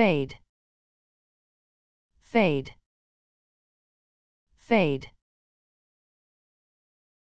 Fade. Fade. Fade.